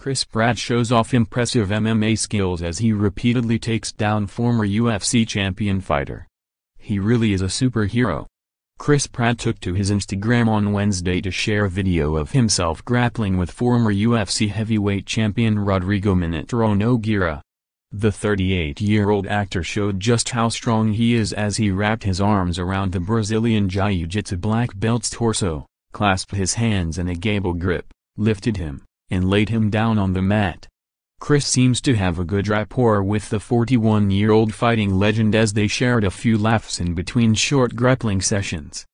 Chris Pratt shows off impressive MMA skills as he repeatedly takes down former UFC champion fighter. He really is a superhero. Chris Pratt took to his Instagram on Wednesday to share a video of himself grappling with former UFC heavyweight champion Rodrigo Minotauro Nogueira. The 38-year-old actor showed just how strong he is as he wrapped his arms around the Brazilian Jiu-Jitsu black belt's torso, clasped his hands in a Gable grip, lifted him, and laid him down on the mat. Chris seems to have a good rapport with the 41-year-old fighting legend as they shared a few laughs in between short grappling sessions.